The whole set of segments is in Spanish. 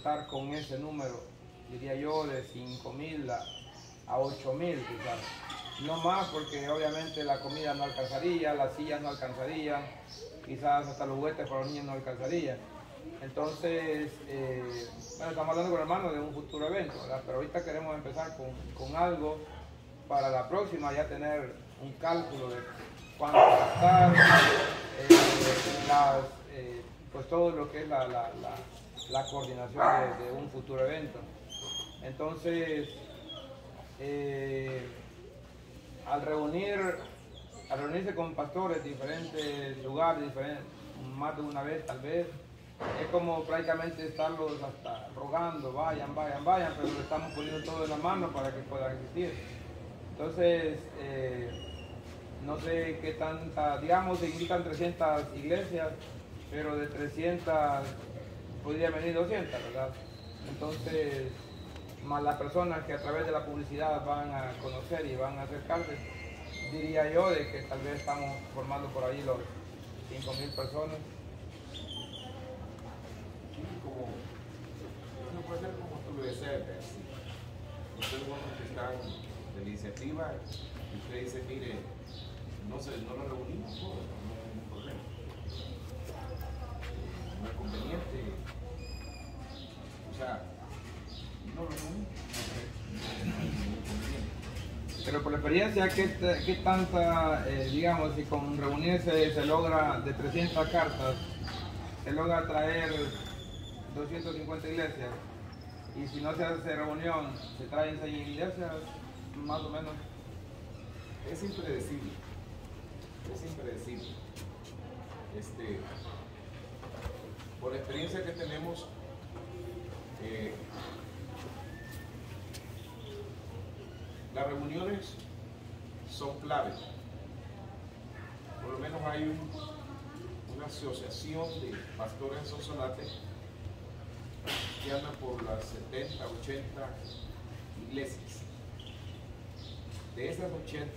contar con ese número, diría yo, de 5.000 a 8.000 quizás. No más, porque obviamente la comida no alcanzaría, las sillas no alcanzarían, quizás hasta los juguetes para los niños no alcanzarían. Entonces, bueno, estamos hablando con hermanos de un futuro evento, ¿verdad? Pero ahorita queremos empezar con algo para la próxima, ya tener un cálculo de cuánto gastar, pues todo lo que es la coordinación de un futuro evento. Entonces, al reunirse con pastores de diferentes lugares, más de una vez tal vez, es como prácticamente estarlos hasta rogando, vayan, vayan, vayan, pero le estamos poniendo todo en la mano para que pueda existir. Entonces, no sé qué tanta, digamos, se indican 300 iglesias, pero de 300 podría venir 200, ¿verdad? Entonces, más las personas que a través de la publicidad van a conocer y van a acercarse, diría yo de que tal vez estamos formando por ahí los 5.000 personas. No puede ser como tú lo deseas, ustedes que están de la iniciativa, y usted dice, mire, no nos reunimos todos, no hay ningún problema, no es conveniente, o sea, no nos reunimos, no hay ningún conveniente. Pero por la experiencia, ¿qué tanta, digamos, si con reunirse se logra de 300 cartas, se logra traer 250 iglesias, y si no se hace reunión, se traen 6 iglesias, más o menos? Es impredecible, es impredecible. Por la experiencia que tenemos, las reuniones son claves. Por lo menos hay una asociación de pastores en Sonsonate que andan por las 70, 80 iglesias. De esas 80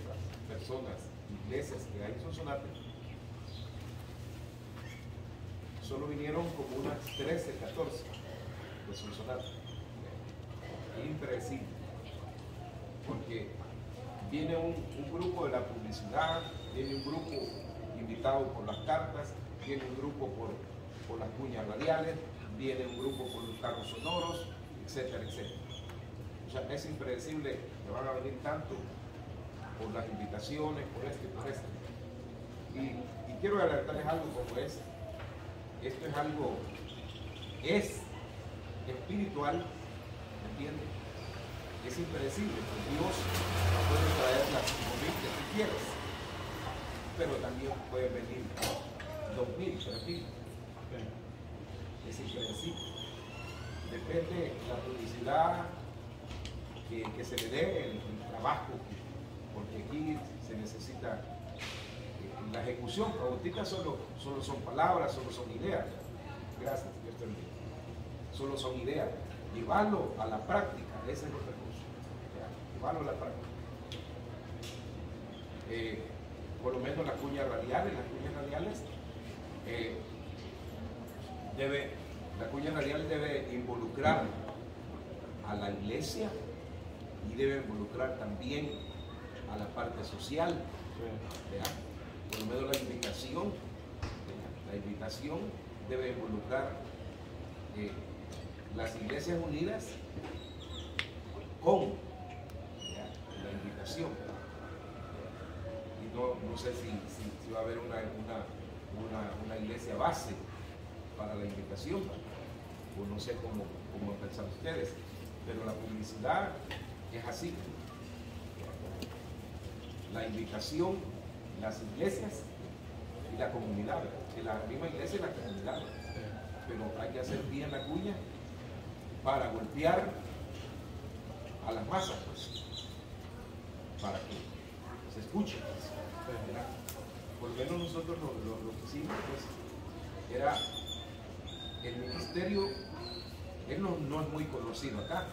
personas, iglesias que hay en Sonsonate, solo vinieron como unas 13, 14 de Sonsonate. Impredecible, porque viene un grupo de la publicidad, viene un grupo invitado por las cartas, viene un grupo por las cuñas radiales, viene un grupo por los carros sonoros, etcétera, etcétera. O sea, es impredecible que van a venir tanto por las invitaciones, por esto y por esto. Y quiero alertarles algo como es, esto es algo, es espiritual, ¿me entiendes? Es impredecible, porque Dios puede traer las 5.000 que tú quieres, pero también puede venir 2.000, 3.000. Es impredecible. Depende de la publicidad que se le dé, el trabajo, porque aquí se necesita la ejecución. Ahorita solo son palabras, solo son ideas. Gracias, Dios te bendiga. Solo son ideas. Llevarlo a la práctica, ese es el recurso. Llevarlo a la práctica. Por lo menos las cuñas radiales. La cuña radial debe involucrar a la iglesia y debe involucrar también a la parte social, ¿verdad? Por lo menos la invitación debe involucrar las iglesias unidas con, ¿verdad?, la invitación, ¿verdad? Y no sé si va a haber una iglesia base para la invitación, o no sé cómo pensan ustedes, pero la publicidad es así. La invitación, las iglesias y la comunidad, en la misma iglesia y la comunidad, pero hay que hacer bien la cuña para golpear a las masas, pues, para que se escuchen. Por lo menos nosotros lo que hicimos, pues, era el ministerio. Él no es muy conocido acá.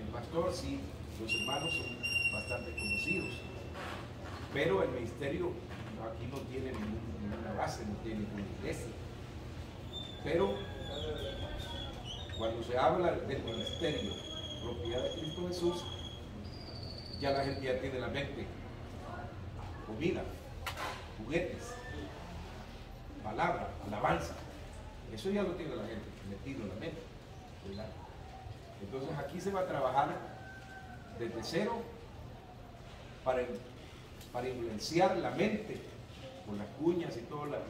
El pastor sí, los hermanos son bastante conocidos, pero el ministerio aquí no tiene ninguna base, no tiene ninguna iglesia. Pero Cuando se habla del ministerio, propiedad de Cristo Jesús, ya la gente ya tiene la mente, comida, juguetes, palabra, alabanza. Eso ya lo tiene la gente, metido en la mente, ¿verdad? Entonces aquí se va a trabajar desde cero para influenciar la mente con las cuñas y todas las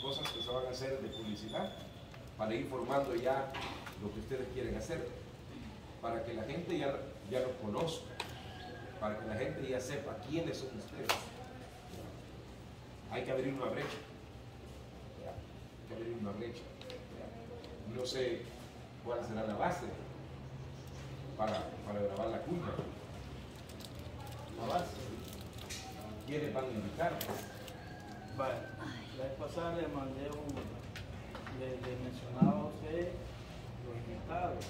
cosas que se van a hacer de publicidad, para ir formando ya lo que ustedes quieren hacer, para que la gente ya los conozca, para que la gente ya sepa quiénes son ustedes. Hay que abrir una brecha. No sé cuál será la base para grabar la cuña. La base. ¿Quiénes van a invitar? Vale. La vez pasada le mandé le mencionaba a usted los invitados.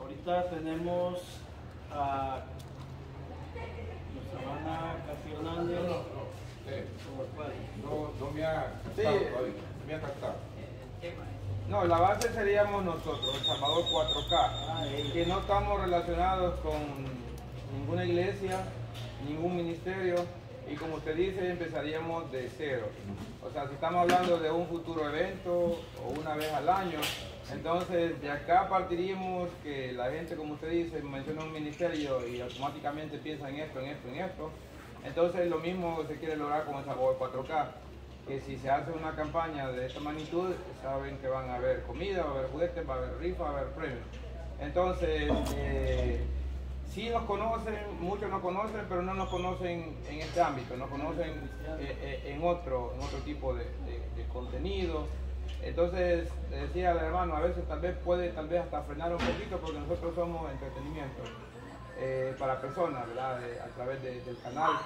Ahorita tenemos a nuestra hermana Cati Hernández. No me ha captado todavía. No, la base seríamos nosotros, El Salvador 4K, que no estamos relacionados con ninguna iglesia, ningún ministerio, y como usted dice, empezaríamos de cero. O sea, si estamos hablando de un futuro evento o una vez al año, entonces de acá partiríamos que la gente, como usted dice, menciona un ministerio y automáticamente piensa en esto, en esto, en esto. Entonces lo mismo se quiere lograr con El Salvador 4K. Que si se hace una campaña de esta magnitud, saben que van a haber comida, va a haber juguetes, va a haber rifa, va a haber premios. Entonces, sí nos conocen, muchos nos conocen, pero no nos conocen en este ámbito, nos conocen en otro tipo de contenido. Entonces, decía el hermano, a veces tal vez hasta frenar un poquito, porque nosotros somos entretenimiento para personas, ¿verdad? A través del canal.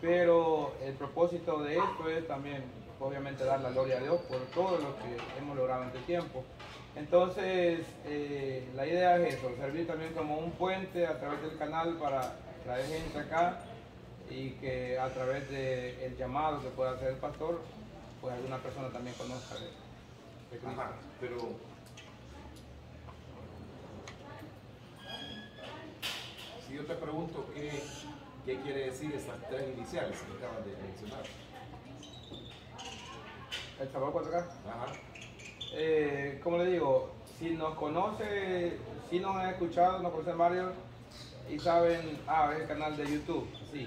Pero el propósito de esto es también, obviamente, dar la gloria a Dios por todo lo que hemos logrado en este tiempo. Entonces, la idea es eso, servir también como un puente a través del canal para traer gente acá y que a través del llamado que pueda hacer el pastor, pues alguna persona también conozca de Cristo. Ajá, pero si yo te pregunto ¿qué quiere decir esas tres iniciales que acabas de mencionar? El Salvador 4K. Ajá. Como le digo, si nos conoce, si nos han escuchado, nos conocen varios y saben, es el canal de YouTube, sí.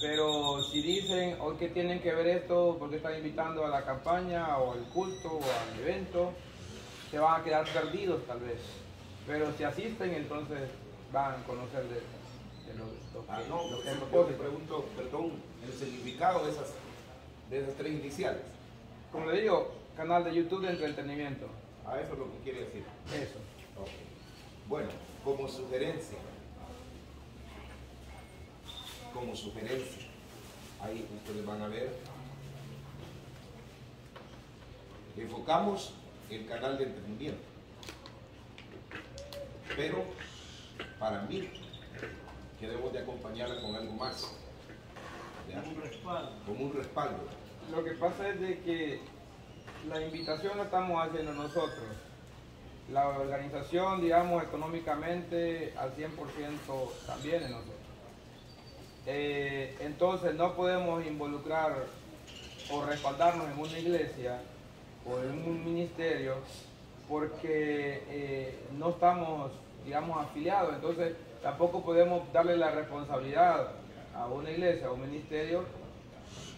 Pero si dicen, ¿o qué tienen que ver esto? ¿Por qué están invitando a la campaña o al culto o al evento? Se van a quedar perdidos tal vez. Pero si asisten, entonces van a conocer de esto. Yo te pregunto, perdón, el significado de esas tres iniciales. Como le digo, canal de YouTube de entretenimiento. Eso es lo que quiere decir. Eso. Okay. Bueno, como sugerencia, ahí ustedes van a ver. Enfocamos el canal de entretenimiento. Pero, para mí, que debemos de acompañarla con algo más, como un respaldo. Lo que pasa es de que la invitación la estamos haciendo nosotros. La organización, digamos, económicamente al 100% también es nosotros. Entonces no podemos involucrar o respaldarnos en una iglesia o en un ministerio porque no estamos, digamos, afiliados. Entonces, tampoco podemos darle la responsabilidad a una iglesia, a un ministerio.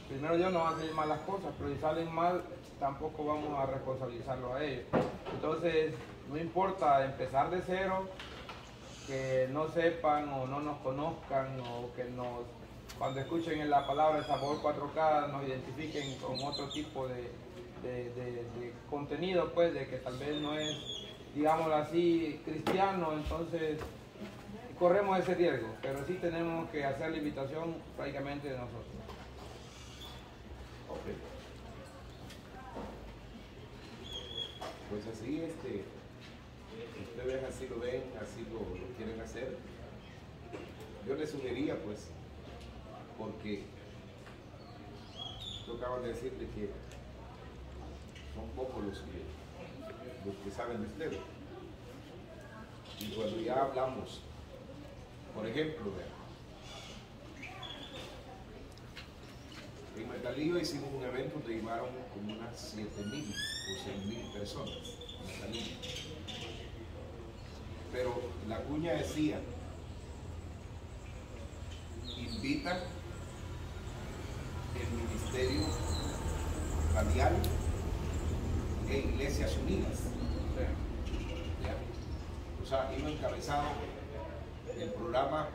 Primero Dios nos va a salir mal las cosas, pero si salen mal, tampoco vamos a responsabilizarlo a ellos. Entonces, no importa empezar de cero, que no sepan o no nos conozcan, o que cuando escuchen la palabra El Salvador 4K nos identifiquen con otro tipo de contenido, pues, de que tal vez no es, digámoslo así, cristiano. Entonces, corremos ese riesgo, pero sí tenemos que hacer la invitación prácticamente de nosotros. Okay. Pues así, ustedes así lo ven, así lo quieren hacer. Yo les sugeriría, pues, porque yo acabo de decirles que son pocos los que los que saben de estreno. Y cuando ya hablamos, por ejemplo, en Magdalena hicimos un evento donde llevaron como unas 7,000 o 6,000 personas en Magdalena. Pero la cuña decía, invita el Ministerio Radial e Iglesias Unidas. O sea, iba encabezado el programa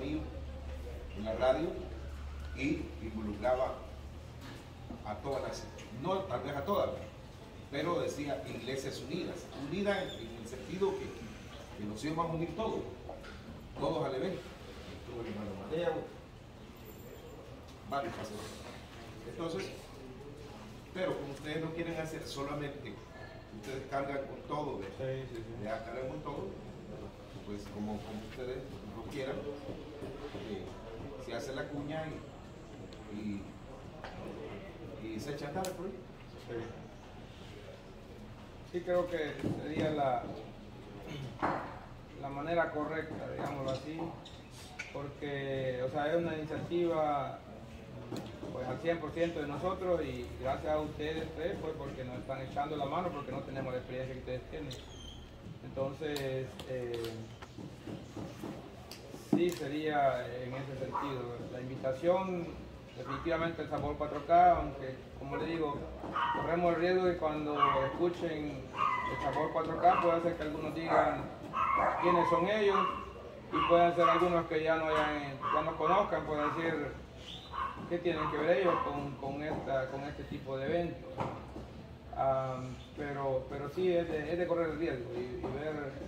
mío en la radio, y involucraba a todas las, no tal vez a todas, pero decía Iglesias Unidas, unidas en el sentido que nos íbamos a unir todos al evento. Estuvo el hermano Mateo, varios pastores. Entonces, pero como ustedes no quieren hacer solamente, ustedes cargan con todo, ya cargan con todo, pues como ustedes lo quieran, se hace la cuña y se echa a andar por ahí. Sí, creo que sería la manera correcta, digámoslo así, porque, o sea, es una iniciativa pues al 100% de nosotros, y gracias a ustedes tres, pues porque nos están echando la mano, porque no tenemos la experiencia que ustedes tienen. Entonces, sí, sería en ese sentido. La invitación, definitivamente El Salvador 4K, aunque, como le digo, corremos el riesgo de cuando escuchen El Salvador 4K, puede ser que algunos digan quiénes son ellos, y pueden ser algunos que ya no conozcan, pueden decir qué tienen que ver ellos con este tipo de eventos. Pero sí, es de correr el riesgo y ver...